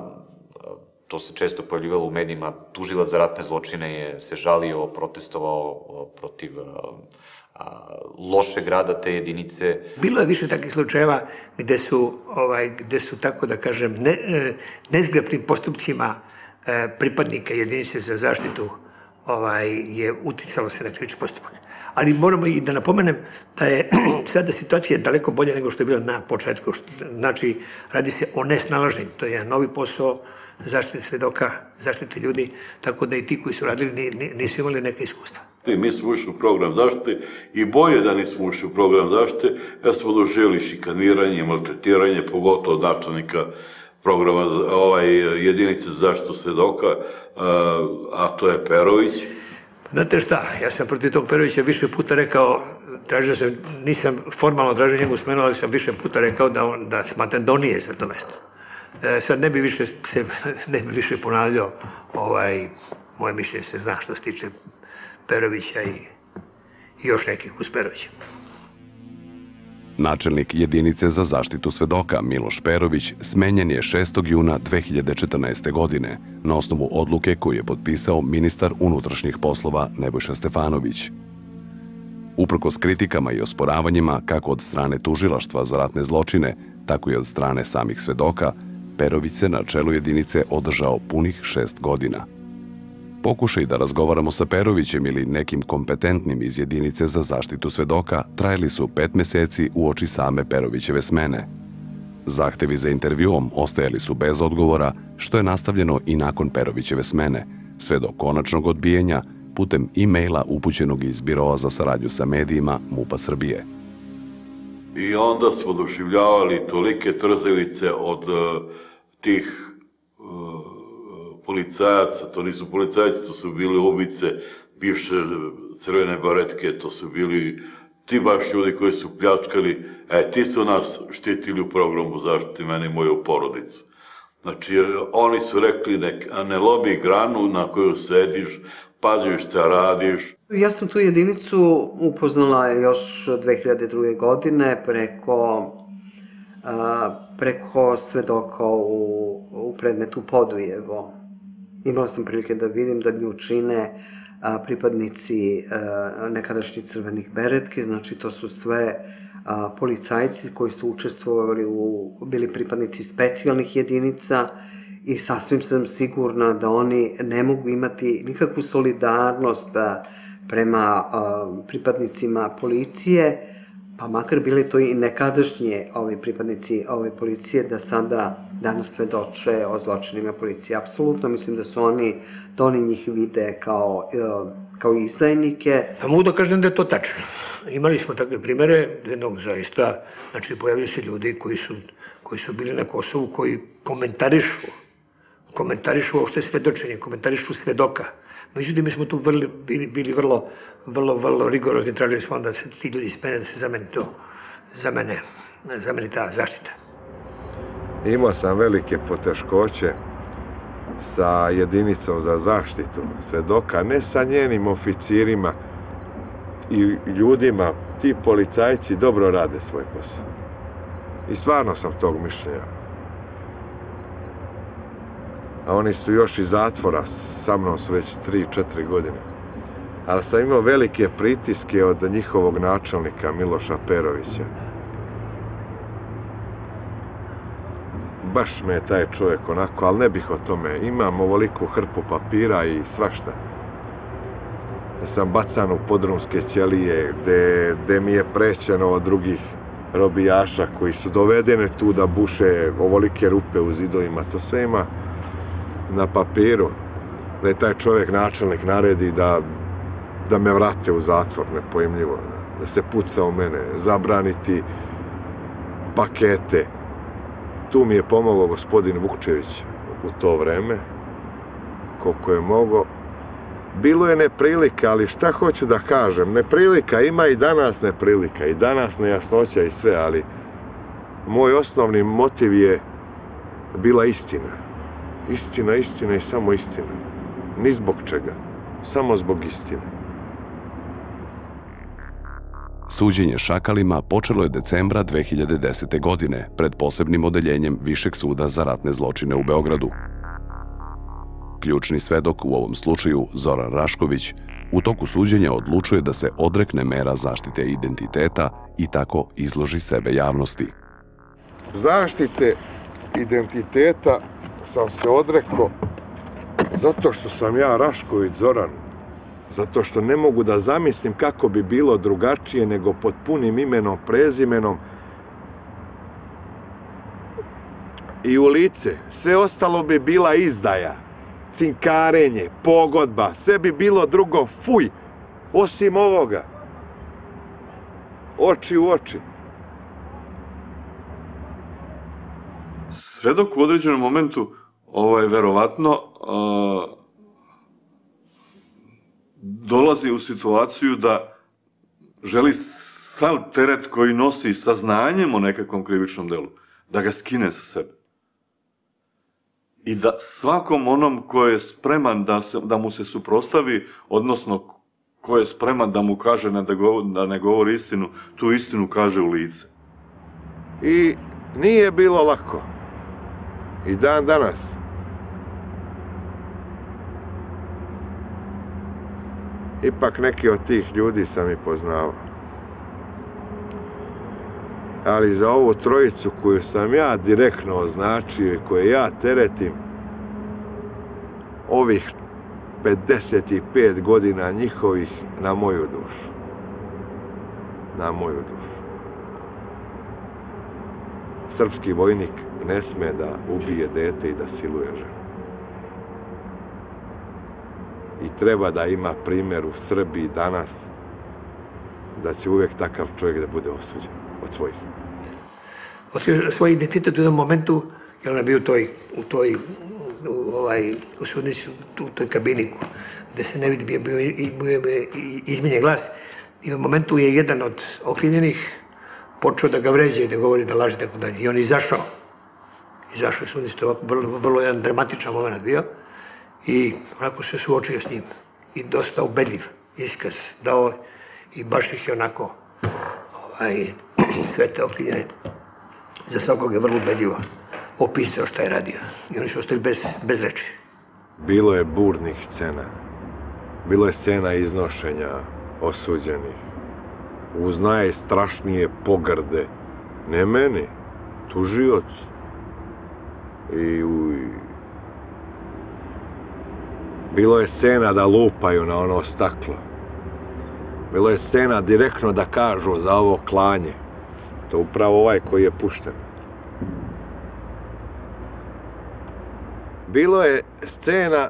to se često pojavljivalo u medijima, tužilac za ratne zločine je se žalio, protestovao protiv lošeg rada te jedinice. Bilo je više takih slučajeva gde su, gde su tako da kažem, nezgrapnim postupcima pripadnika jedinice za zaštitu je uticalo se na krivični postupak. Ali moramo i da napomenem da je sada situacija daleko bolja nego što je bila na početku. Znači, radi se o nesnalaženju. To je novi posao, zaštite svedoka, zaštite ljudi, tako da i ti koji su radili nisu imali neke iskustva. Mi smo ušli u program zaštite i bolje da nismo ušli u program zaštite, jer smo doživjeli šikaniranje, maltretiranje, pogotovo od načelnika programa jedinice za zaštitu svedoka, a to je Perović. Znate šta, ja sam protiv tog Perovića više puta rekao, tražio sam, nisam formalno tražio njegovu smenu, ali sam više puta rekao da smatram da on nije za to mesto. Sad ne bi više se, ne bi više ponavljao, ovaj, moje mišljenje se zna što se tiče Perovića i još nekih uz Perovića. Načelnik jedinice za zaštitu svedoka Miloš Perović smenjen je šestog juna dve hiljade četrnaeste. godine na osnovu odluke koju je potpisao ministar unutrašnjih poslova Nebojša Stefanović. Uprkos kritikama i osporavanjima kako od strane tužilaštva za ratne zločine, tako i od strane samih svedoka, Perović se na čelu jedinice održao punih šest godina. Pokušaj da razgovaramo sa Perovićem ili nekim kompetentnim iz jedinice za zaštitu svedoka trajali su pet meseci uoči same Perovićeve smene. Zahtevi za intervjuom ostajali su bez odgovora, što je nastavljeno i nakon Perovićeve smene, sve do konačnog odbijenja putem e-maila upućenog iz Biroa za saradnju sa medijima MUP-a Srbije. I onda smo doživljavali tolike trzilice od tih policajaca, to nisu policajci, to su bili ubice, bivše crvene baretke, to su bili ti baš ljudi koji su pljačkali, e, ti su nas štitili u programu zaštite mene i moju porodicu. Znači, oni su rekli, ne lomi granu na koju sediš, pazi šta radiš. Ja sam tu jedinicu upoznala još dve hiljade druge. godine preko preko svedoka u predmetu Podujevo. Imala sam prilike da vidim da nju čine pripadnici nekadašnjih crvenih beretki, znači to su sve policajci koji su učestvovali, bili pripadnici specijalnih jedinica i sasvim sam sigurna da oni ne mogu imati nikakvu solidarnost prema pripadnicima policije, pa makar bili to i nekadašnje pripadnici ove policije, da sada danas svedoče o zločinima policije. Apsolutno mislim da su oni, da oni njih vide kao izdajnike. Pa mogu da kažem da je to tačno. Imali smo takve primere, jednog zaista, znači pojavljaju se ljudi koji su bili na Kosovu, koji komentarišu, komentarišu ovo što je svedočenje, komentarišu svedoka. Međutim, mi smo tu bili vrlo, vrlo, vrlo rigorozni, tražili smo da se ti ljudi smene, da se zameni to, zameni ta zaštita. Imao sam velike poteškoće sa jedinicom za zaštitu svedoka, ne sa njenim oficirima i ljudima. Ti policajci dobro rade svoj posao. I stvarno sam tog mišljenja. A oni su još iz zatvora, sa mnom su već tri četiri godine. Ali sam imao velike pritiske od njihovog načelnika Miloša Perovića. Baš me je taj čovjek onako, ali ne bih o tome. Imam ovoliku hrpu papira i svašta. Sam bacan u podrumske ćelije, gde mi je prećeno od drugih robijaša koji su dovedene tu da buše ovolike rupe u zidovima. To sve ima na papiru, da je taj čovjek, načelnik, naredi da, da me vrate u zatvor, nepojmljivo, da se puca u mene, zabraniti pakete. Tu mi je pomogao gospodin Vukčević u to vreme, koliko je mogao. Bilo je neprilika, ali šta hoću da kažem, neprilika, ima i danas neprilika, i danas nejasnoća i sve, ali moj osnovni motiv je bila istina. Istina, istina i samo istina. Ni zbog čega, samo zbog istine. Suđenje Šakalima počelo je decembra dve hiljade desete. godine pred posebnim odeljenjem Višeg suda za ratne zločine u Beogradu. Ključni svedok u ovom slučaju, Zoran Rašković, u toku suđenja odlučuje da se odrekne mera zaštite identiteta i tako izloži sebe javnosti. Zaštite identiteta sam se odrekao zato što sam ja Rašković Zoran, zato što ne mogu da zamislim kako bi bilo drugačije nego pod punim imenom, prezimenom i u lice. Sve ostalo bi bila izdaja, cinkarenje, pogodba, sve bi bilo drugo, fuj, osim ovoga. Oči u oči. Svedok u određenom momentu, ovaj, verovatno, a, dolazi u situaciju da želi sav teret koji nosi saznanjem o nekakvom krivičnom delu, da ga skine sa sebe. I da svakom onom ko je spreman da, se, da mu se suprostavi, odnosno ko je spreman da mu kaže ne da, govor, da ne govori istinu, tu istinu kaže u lice. I nije bilo lako. I dan danas. Ipak neki od tih ljudi sam i poznavao. Ali za ovu trojicu koju sam ja direktno označio i koju ja teretim, ovih pedeset pet godina njihovih na moju dušu. Na moju dušu. Srpski vojnik ne sme da ubije dete i da siluje ženu. I treba da ima primjer u Srbiji danas da će uvijek takav čovjek da bude osuđen od svojih. Otkrio svoj identitet u jednom momentu, jer on je bio u toj sudnici, u toj kabiniku, gdje se ne vidi, bio je izmijenjen glas. I u momentu je jedan od okrivljenih počeo da ga vređe i da govori da laži tako dalje. I on je izašao. Izašao je sudnici, to je ovako vrlo jedan dramatičan moment bio. I onako se suočio s njim. I dosta ubedljiv iskaz dao i baš ih je onako sve te okrivljene. Za svakog je vrlo ubedljivo opisao šta je radio. I oni su ostali bez reči. Bilo je burnih scena. Bilo je scena iznošenja osuđenih. Uz najstrašnije pogrde. Ne meni, tužiocu. I u... Bilo je scena da lupaju na ono staklo. Bilo je scena direktno da kažu za ovo klanje. To je upravo ovaj koji je pušten. Bilo je scena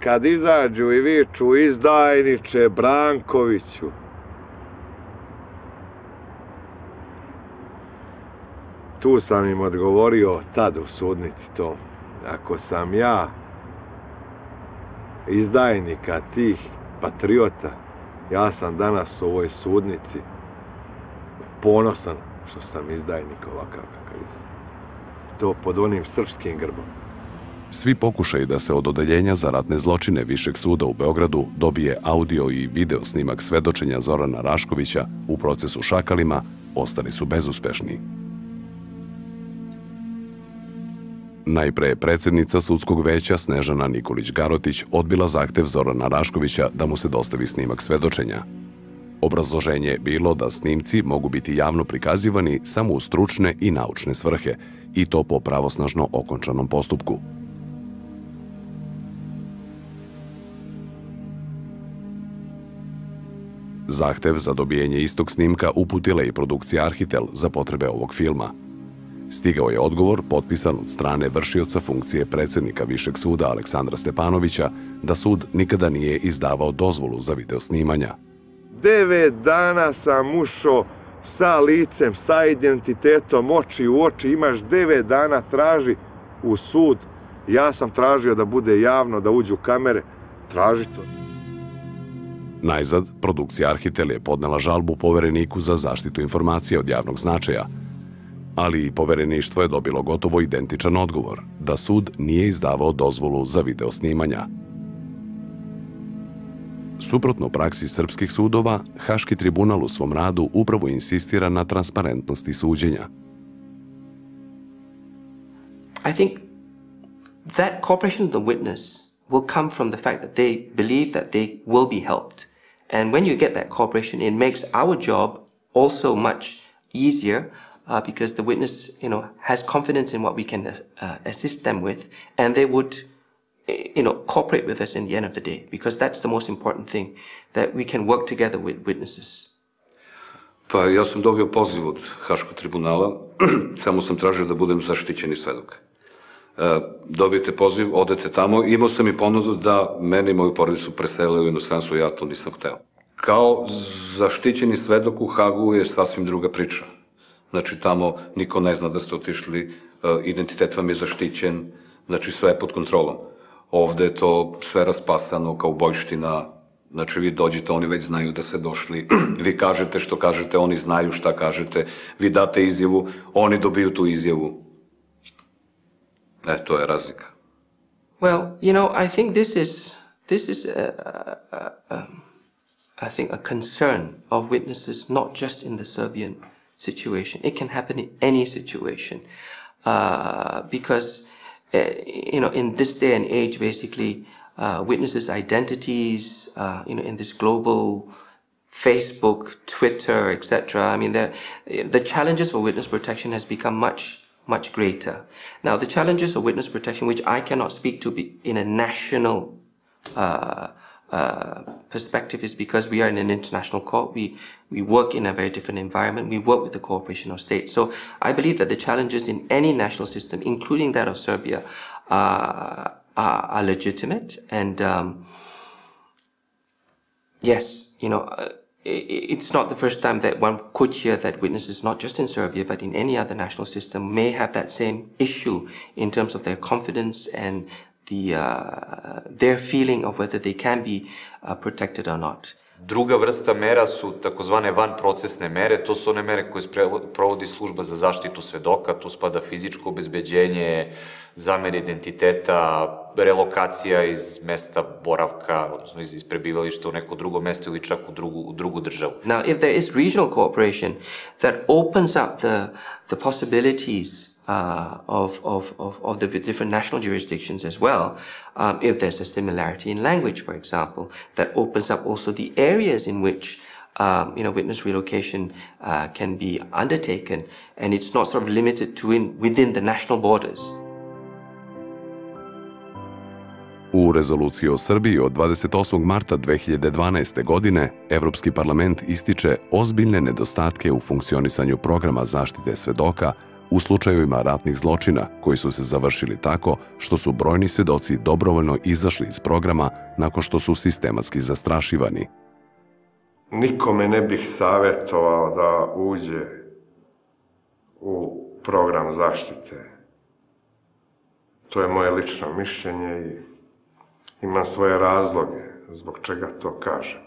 kad izađu i viču izdajniče Brankoviću. Tu sam im odgovorio tad u sudnici to. Ako sam ja izdajnika tih patriota, ja sam danas u ovoj sudnici ponosan što sam izdajnik ovakav kakav jesam. To pod onim srpskim grbom. Svi pokušaju da se od odeljenja za ratne zločine Višeg suda u Beogradu dobije audio i video snimak svedočenja Zorana Raškovića u procesu Šakalima ostali su bezuspešni. Najpre je predsjednica sudskog veća Snežana Nikolić-Garotić odbila zahtev Zorana Raškovića da mu se dostavi snimak svedočenja. Obrazloženje je bilo da snimci mogu biti javno prikazivani samo u stručne i naučne svrhe, i to po pravosnažno okončanom postupku. Zahtev za dobijenje istog snimka uputila je i produkcija Arhitel za potrebe ovog filma. Stigao je odgovor, potpisan od strane vršioca funkcije predsjednika Višeg suda Aleksandra Stepanovića, da sud nikada nije izdavao dozvolu za videosnimanja. Devet dana sam ušao sa licem, sa identitetom, oči u oči, imaš devet dana, traži u sud. Ja sam tražio da bude javno, da uđu kamere, traži to. Najzad, produkcija Arhitel je podnela žalbu povereniku za zaštitu informacije od javnog značaja, ali i povereništvo je dobilo gotovo identičan odgovor, da sud nije izdavao dozvolu za videosnimanja. Suprotno praksi srpskih sudova, Haški tribunal u svom radu upravo insistira na transparentnosti suđenja. I think that cooperation of the witness will come from the fact that they believe that they will be helped. And when you get that cooperation, it makes our job also much easier uh, because the witness, you know, has confidence in what we can uh, assist them with, and they would, you know, cooperate with us in the end of the day, because that's the most important thing, that we can work together with witnesses. Pa ja sam dobio poziv od Haškog tribunala, samo sam tražio da budem zaštićeni svedok. Dobijete poziv, odete tamo, imao sam i ponudu da mene i moju porodicu presele u inostranstvo, ja to nisam hteo. Kao zaštićeni svedok u Hagu je sasvim druga priča. Znači tamo niko ne zna da ste otišli, identitet vam je zaštićen, znači sve je pod kontrolom. Ovde je to sve raspasano kao bojština, znači vi dođete, oni već znaju da ste došli, vi kažete što kažete, oni znaju šta kažete, vi date izjavu, oni dobiju tu izjavu. E, to je razlika. Well, you know, I think this is, this is a, a, a, I think a concern of witnesses, not just in the Serbian situation. It can happen in any situation, uh, because, uh, you know, in this day and age, basically, uh, witnesses' identities, uh, you know, in this global Facebook, Twitter, et cetera. I mean, the, the challenges for witness protection has become much much greater. Now, the challenges of witness protection, which I cannot speak to be in a national uh, uh, perspective, is because we are in an international court. We, we work in a very different environment. We work with the cooperation of states. So I believe that the challenges in any national system, including that of Serbia, uh, are, are legitimate. And um, yes, you know, uh, it's not the first time that one could hear that witnesses, not just in Serbia, but in any other national system, may have that same issue in terms of their confidence and the, uh, their feeling of whether they can be uh, protected or not. Druga vrsta mera su takozvane vanprocesne mere, to su one mere koje provodi služba za zaštitu svedoka, tu spada fizičko obezbeđenje, zamena identiteta, relokacija iz mesta boravka, odnosno iz prebivališta u neko drugo mesto ili čak u drugu, u drugu državu. Now, if there is regional cooperation that opens up the, the possibilities Uh, of, of, of, of the different national jurisdictions as well, um, if there's a similarity in language, for example, that opens up also the areas in which um, you know, witness relocation uh, can be undertaken, and it's not sort of limited to in, within the national borders. U rezoluciji o Srbiji od dvadeset osmog marta dve hiljade dvanaeste. godine Evropski parlament ističe ozbiljne nedostatke u funkcionisanju programa zaštite svedoka u slučajevima ratnih zločina koji su se završili tako što su brojni svedoci dobrovoljno izašli iz programa nakon što su sistematski zastrašivani. Nikome ne bih savjetovao da uđe u program zaštite. To je moje lično mišljenje i ima svoje razloge zbog čega to kažem.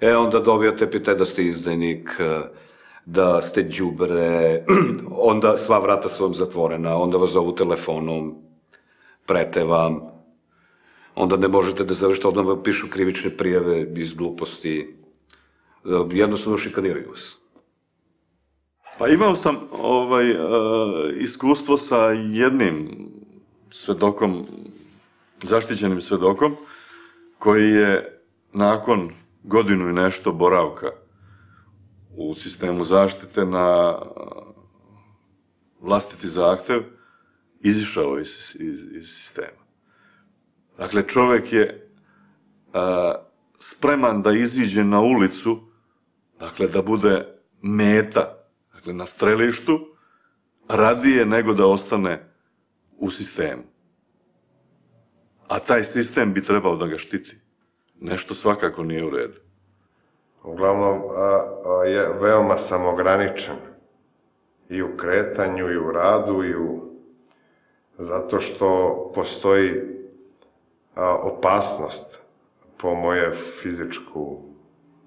E, onda dobijate pitanje da ste izdajnik, da ste đubre, onda sva vrata su vam zatvorena, onda vas zovu telefonom, prete vam, onda ne možete da završite, onda vam pišu krivične prijave iz gluposti, jednostavno šikaniraju vas. Pa imao sam ovaj, iskustvo sa jednim svedokom, zaštićenim svedokom, koji je nakon godinu i nešto boravka u sistemu zaštite na vlastiti zahtev izišao iz, iz, iz sistema. Dakle, čovjek je a, spreman da iziđe na ulicu, dakle, da bude meta, dakle, na strelištu, radije nego da ostane u sistemu. A taj sistem bi trebao da ga štiti. Nešto svakako nije u redu. Uglavnom, je veoma samograničen i u kretanju, i u radu, i u... zato što postoji opasnost po moje fizičku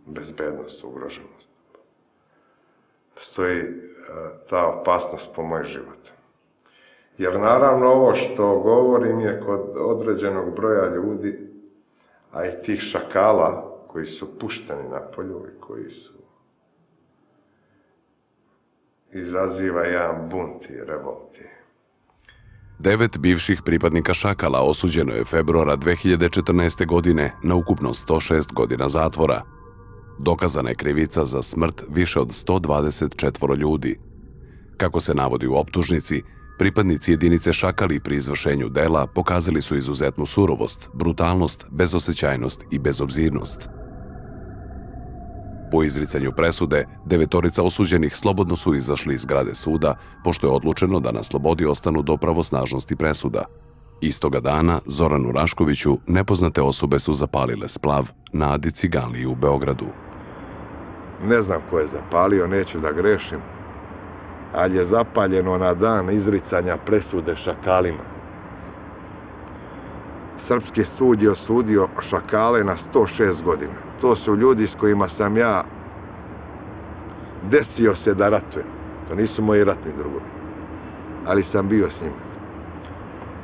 bezbednost, ugroženost. Postoji ta opasnost po moj život. Jer naravno ovo što govorim je kod određenog broja ljudi, a i tih šakala koji su pušteni na polju i koji su izaziva jedan bunt i revolti. Devet bivših pripadnika šakala osuđeno je februara dve hiljade četrnaeste. godine na ukupno sto šest godina zatvora. Dokazana je krivica za smrt više od sto dvadeset četvoro ljudi. Kako se navodi u optužnici, pripadnici jedinice Šakali pri izvršenju dela pokazali su izuzetnu surovost, brutalnost, bezosećajnost i bezobzirnost. Po izricanju presude, devetorica osuđenih slobodno su izašli iz zgrade suda, pošto je odlučeno da na slobodi ostanu do pravosnažnosti presuda. Istoga dana Zoranu Raškoviću nepoznate osobe su zapalile splav na Adi Ciganliji u Beogradu. Ne znam ko je zapalio, neću da grešim, ali je zapaljeno na dan izricanja presude šakalima. Srpski sud je osudio šakale na sto šest godina. To su ljudi s kojima sam ja desio se da ratujem. To nisu moji ratni drugovi, ali sam bio s njima.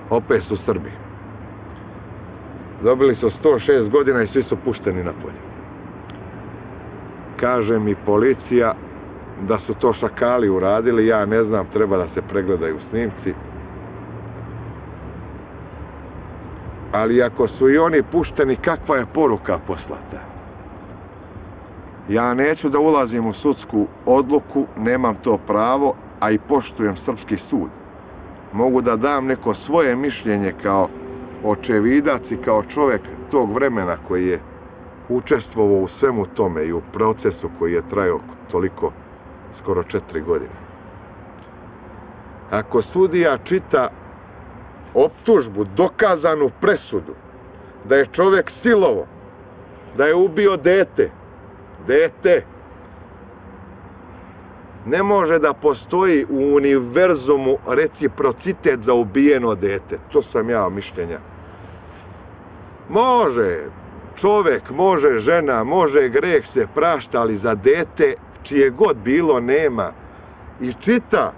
Opet su Srbi. Dobili su sto šest godina i svi su pušteni na polje. Kaže mi policija da su to šakali uradili, ja ne znam, treba da se pregledaju snimci. Ali ako su i oni pušteni, kakva je poruka poslata? Ja neću da ulazim u sudsku odluku, nemam to pravo, a i poštujem srpski sud. Mogu da dam neko svoje mišljenje kao očevidac i kao čovjek tog vremena koji je učestvovao u svemu tome i u procesu koji je trajao toliko, skoro četiri godine. Ako sudija čita optužbu, dokazanu presudu, da je čovjek silovo, da je ubio dete, dete, ne može da postoji u univerzumu reciprocitet za ubijeno dete. To sam ja mišljenja. Može čovjek, može žena, može greh se prašta, ali za dete čije god bilo nema. I čita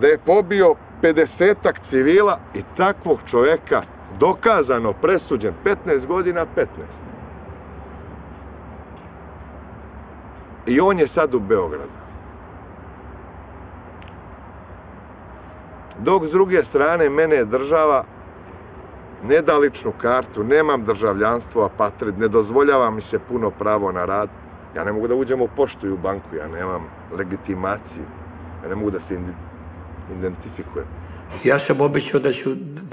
da je pobio pedesetak civila i takvog čovjeka dokazano presuđen petnaest godina, petnaest. I on je sad u Beogradu. Dok s druge strane mene država ne da ličnu kartu, nemam državljanstvo, apatrid, ne dozvoljava mi se puno pravo na rad. Ja ne mogu da uđem u poštu i u banku, ja nemam legitimaciju, ja ne mogu da se identifikujem. Ja sam obećao da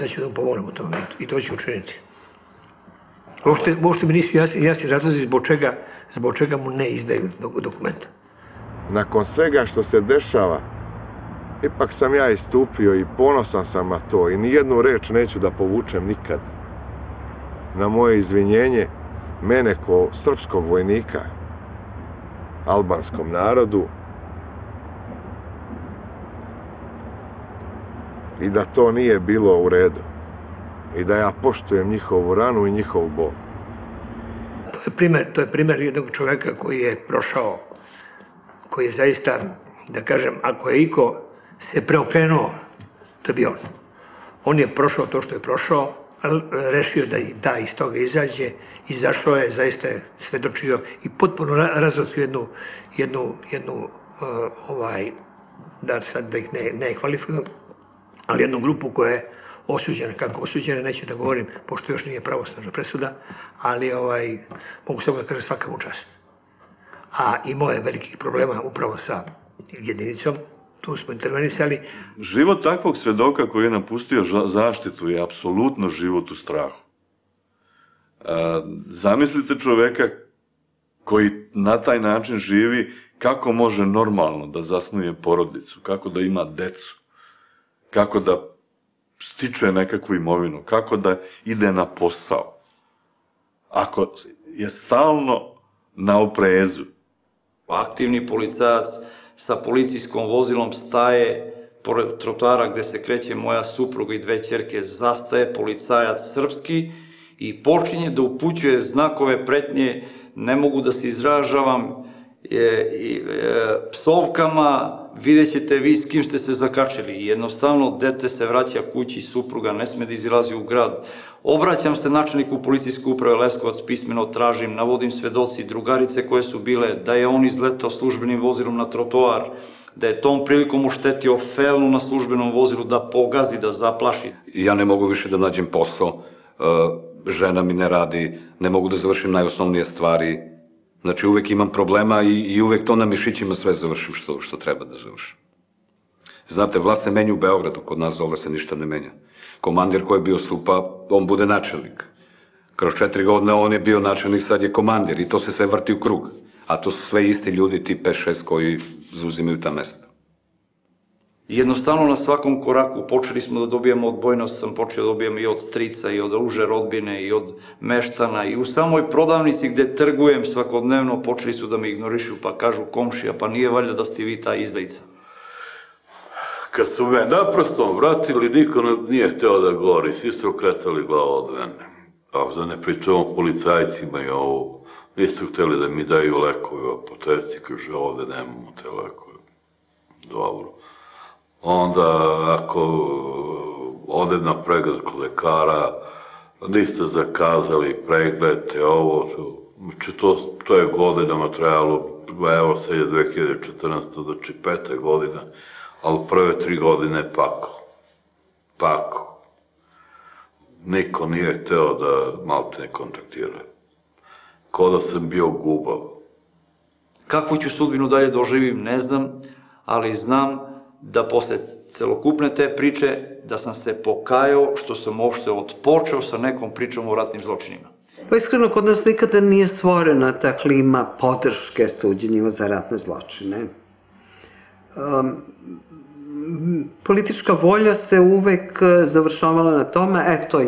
ću da pomognem u tome i to ću učiniti. Uopšte mi nisu jasni razlozi zbog čega mu ne izdaju dokumenta. Nakon svega što se dešava, ipak sam ja istupio i ponosan sam na to i nijednu reč neću da povučem nikad. Na moje izvinjenje, mene kao srpskog vojnika, albanskom narodu, i da to nije bilo u redu. I da ja poštujem njihovu ranu i njihov bol. To je primjer jednog čovjeka koji je prošao, koji je zaista, da kažem, ako je iko se preokrenuo, to je bio on. On je prošao to što je prošao, ali rešio da iz toga izađe, izašao je, zaista je svedočio i potpuno razotkrio jednu, da sad da ih ne kvalifikujem, ali jednu grupu koja je osuđena, kako osuđena, neću da govorim, pošto još nije pravosnažna presuda, ali mogu samo da kažem svaka mu čast. A imao je velikih problema upravo sa jedinicom, tu smo intervenisali. Život takvog svedoka koji je napustio zaštitu je apsolutno život u strahu. Zamislite čoveka koji na taj način živi, kako može normalno da zasnuje porodicu, kako da ima decu, kako da stiče nekakvu imovinu, kako da ide na posao. Ako je stalno na oprezu. Aktivni policajac sa policijskom vozilom staje pored trotoara gde se kreće moja supruga i dve ćerke, zastaje policajac srpski i počinje da upućuje znakove pretnje, ne mogu da se izražavam, psovkama, vidjet ćete vi s kim ste se zakačili. Jednostavno, dete se vraća kući, supruga ne sme da izilazi u grad. Obraćam se načelniku policijske uprave Leskovac, pismeno tražim, navodim svedoci, drugarice koje su bile, da je on izletao službenim vozilom na trotoar, da je tom prilikom oštetio felnu na službenom vozilu, da pogazi, da zaplaši. Ja ne mogu više da nađem posao, žena mi ne radi, ne mogu da završim najosnovnije stvari. Znači, uvek imam problema i uvek to na mišićima sve završim što treba da završim. Znate, vlast se menja u Beogradu, kod nas dole se ništa ne menja. Komandir koji je bio SUP-a, on bude načelnik. Kroz četiri godine on je bio načelnik, sad je komandir i to se sve vrti u krug. A to su sve isti ljudi, ti pet šest koji zauzimaju ta mesta. Jednostavno na svakom koraku počeli smo da dobijamo odbojnost, sam počeo da dobijam i od strica, i od uže rodbine, i od meštana, i u samoj prodavnici gde trgujem svakodnevno počeli su da me ignorišu, pa kažu komšija, pa nije valjda da ste vi ta izdajica. Kad su me naprastom vratili, niko nije hteo da govori, svi su okretali glavu od mene. A da ne pričamo o policajcima i ovo, nisu hteli da mi daju lekove, a poterci kaže ovde nemamo te lekove. Dobro. Onda, ako odem na pregled kod lekara, niste zakazali pregled, te ovo, to je godinama trajalo, evo sad je dve hiljade četrnaesta, znači peta godina, ali prve tri godine je pakao. Pakao. Niko nije hteo da malte ne kontaktiraju. Kao da sam bio gubav. Kakvu ću sudbinu dalje doživim, ne znam, ali znam da posle celokupne te priče, da sam se pokajao što sam uopšte otpočeo sa nekom pričom o ratnim zločinima. Pa iskreno, kod nas nikada nije stvorena ta klima podrške suđenjima za ratne zločine. Politička volja se uvek završavala na tome, eto,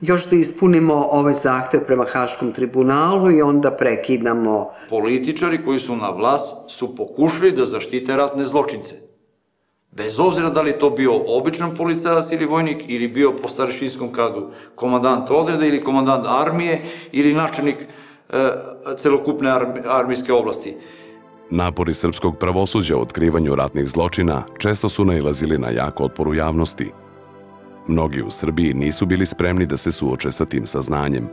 još da ispunimo ovaj zahtev prema Haškom tribunalu i onda prekidamo. Političari koji su na vlast su pokušali da zaštite ratne zločince. Bez obzira da li je to bio običan policajac ili vojnik, ili bio po starešinskom kadu komandant odreda ili komandant armije ili načelnik celokupne armijske oblasti. Napori srpskog pravosuđa u otkrivanju ratnih zločina često su nailazili na jak otpor u javnosti. Mnogi u Srbiji nisu bili spremni da se suoče sa tim saznanjem.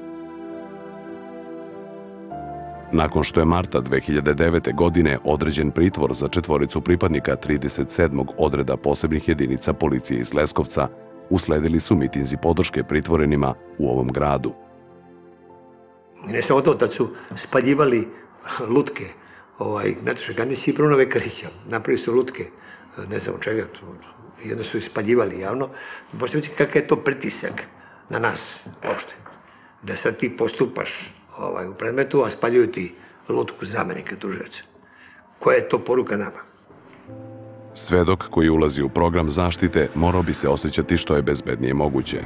Nakon što je marta dve hiljade devete. godine određen pritvor za četvoricu pripadnika trideset sedmog. odreda posebnih jedinica policije iz Leskovca, usledili su mitinzi podrške pritvorenima u ovom gradu. Ne samo to, da su spaljivali lutke, Nataša Kandić i Brunove Karića, napravili su lutke, ne znam čega, jedno su ispaljivali javno. Možete vidjeti kakav je to pritisak na nas, uopšte. Da sad ti postupaš u predmetu, a spaljuju ti lutku zamenika tužioca. Koja je to poruka nama? Svedok koji ulazi u program zaštite morao bi se osjećati što je bezbednije moguće.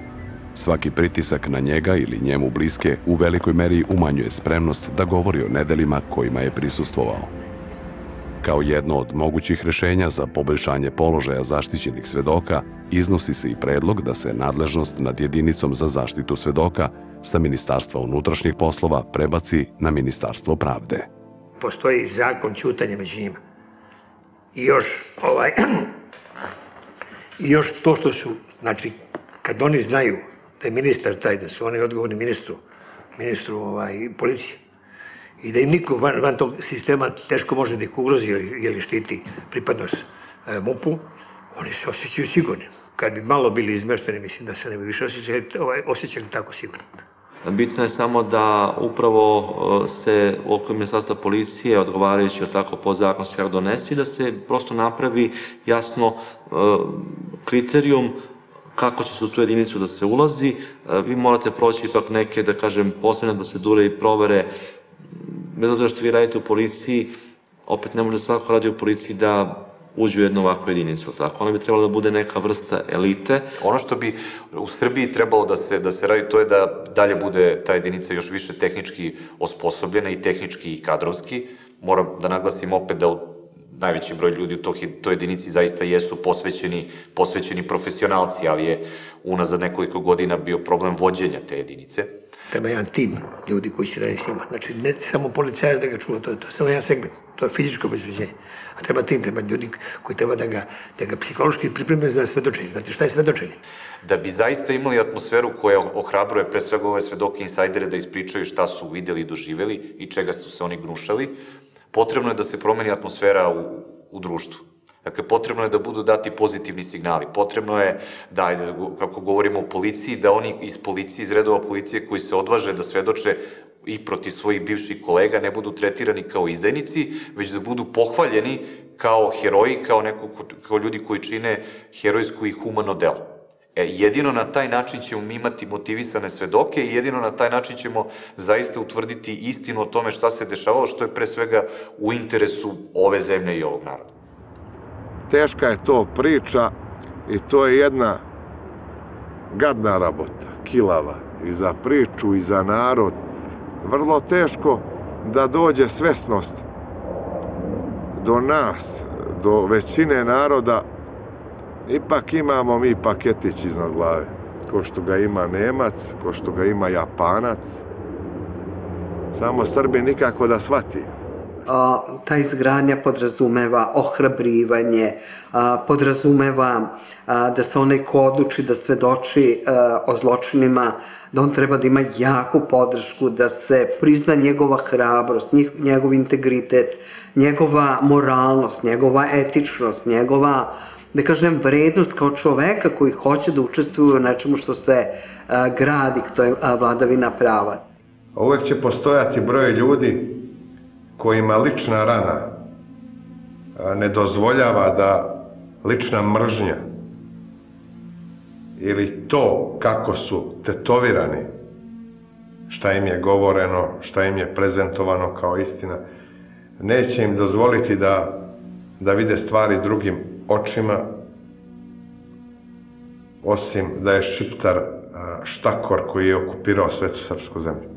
Svaki pritisak na njega ili njemu bliske u velikoj meri umanjuje spremnost da govori o nedelima kojima je prisustvovao. Kao jedno od mogućih rešenja za poboljšanje položaja zaštićenih svedoka, iznosi se i predlog da se nadležnost nad jedinicom za zaštitu svedoka sa Ministarstva unutrašnjih poslova prebaci na Ministarstvo pravde. Postoji zakon ćutanja među njima. I još, ovaj, još to što su, znači, kad oni znaju da je ministar taj, da su oni odgovorni ministru, ministru ovaj, policije, i da im niko van tog sistema teško može da ih ugrozi ili štiti pripadnost MUP-u, oni se osjećaju sigurni. Kad bi malo bili izmešteni, mislim da se ne bi više osjećali tako sigurni. Bitno je samo da upravo se oko Ministarstva policije, odgovarajući od tako podzakonskih akata, donese i da se prosto napravi jasno kriterijum kako će se u tu jedinicu da se ulazi. Vi morate proći ipak neke, da kažem, posebne procedure i provere. Bez obzira što vi radite u policiji, opet ne može svako radi u policiji da uđu u jednu ovakvu jedinicu. Tako, ona bi trebala da bude neka vrsta elite. Ono što bi u Srbiji trebalo da se, da se radi, to je da dalje bude ta jedinica još više tehnički osposobljena i tehnički i kadrovski. Moram da naglasim opet da najveći broj ljudi u toj jedinici zaista jesu posvećeni, posvećeni profesionalci, ali je unazad nekoliko godina bio problem vođenja te jedinice. Treba jedan tim ljudi koji će raditi s njima. Znači, ne samo policajac da ga čuva, to je, to je samo jedan segment, to je fizičko obezbeđenje. A treba tim, treba ljudi koji treba da ga, da ga psihološki pripreme za svedočenje. Znači, šta je svedočenje? Da bi zaista imali atmosferu koja ohrabruje pre svega ove svedoke, insajdere, da ispričaju šta su videli i doživeli i čega su se oni gnušali, potrebno je da se promeni atmosfera u, u društvu. Dakle, potrebno je da budu dati pozitivni signali. Potrebno je da, kako govorimo o policiji, da oni iz policije, iz redova policije koji se odvaže da svedoče i protiv svojih bivših kolega ne budu tretirani kao izdajnici, već da budu pohvaljeni kao heroji, kao, neko, kao ljudi koji čine herojsku i humano delo. E, jedino na taj način ćemo mi imati motivisane svedoke i jedino na taj način ćemo zaista utvrditi istinu o tome šta se dešavalo, što je pre svega u interesu ove zemlje i ovog naroda. Teška je to priča i to je jedna gadna rabota, kilava i za priču i za narod. Vrlo teško da dođe svesnost do nas, do većine naroda. Ipak imamo mi paketić iznad glave, ko što ga ima Nemac, ko što ga ima Japanac. Samo Srbi nikako da shvati. Ta izgradnja podrazumeva ohrabrivanje, podrazumeva da se onaj ko odluči da svedoči o zločinima, da on treba da ima jaku podršku, da se prizna njegova hrabrost, njegov integritet, njegova moralnost, njegova etičnost, njegova, da kažem, vrednost kao čoveka koji hoće da učestvuje u nečemu što se gradi, to je vladavina prava. Uvek će postojati broj ljudi kojima lična rana ne dozvoljava da lična mržnja ili to kako su tetovirani, šta im je govoreno, šta im je prezentovano kao istina, neće im dozvoliti da, da vide stvari drugim očima, osim da je Šiptar štakor koji je okupirao svetu srpsku zemlju.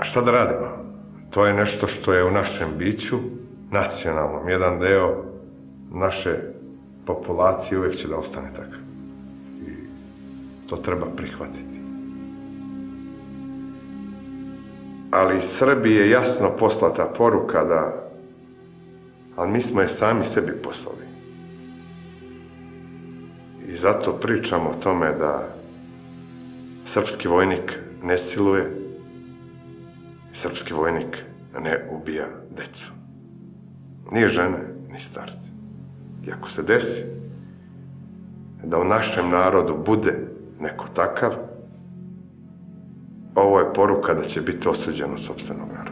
Šta da radimo? To je nešto što je u našem biću nacionalnom. Jedan deo naše populacije uvijek će da ostane takav. I to treba prihvatiti. Ali Srbiji je jasno poslata poruka da, ali mi smo je sami sebi poslali. I zato pričamo o tome da srpski vojnik ne siluje, srpski vojnik ne ubija decu. Ni žene, ni starce. I ako se desi da u našem narodu bude neko takav, ovo je poruka da će biti osuđen od sopstvenog naroda.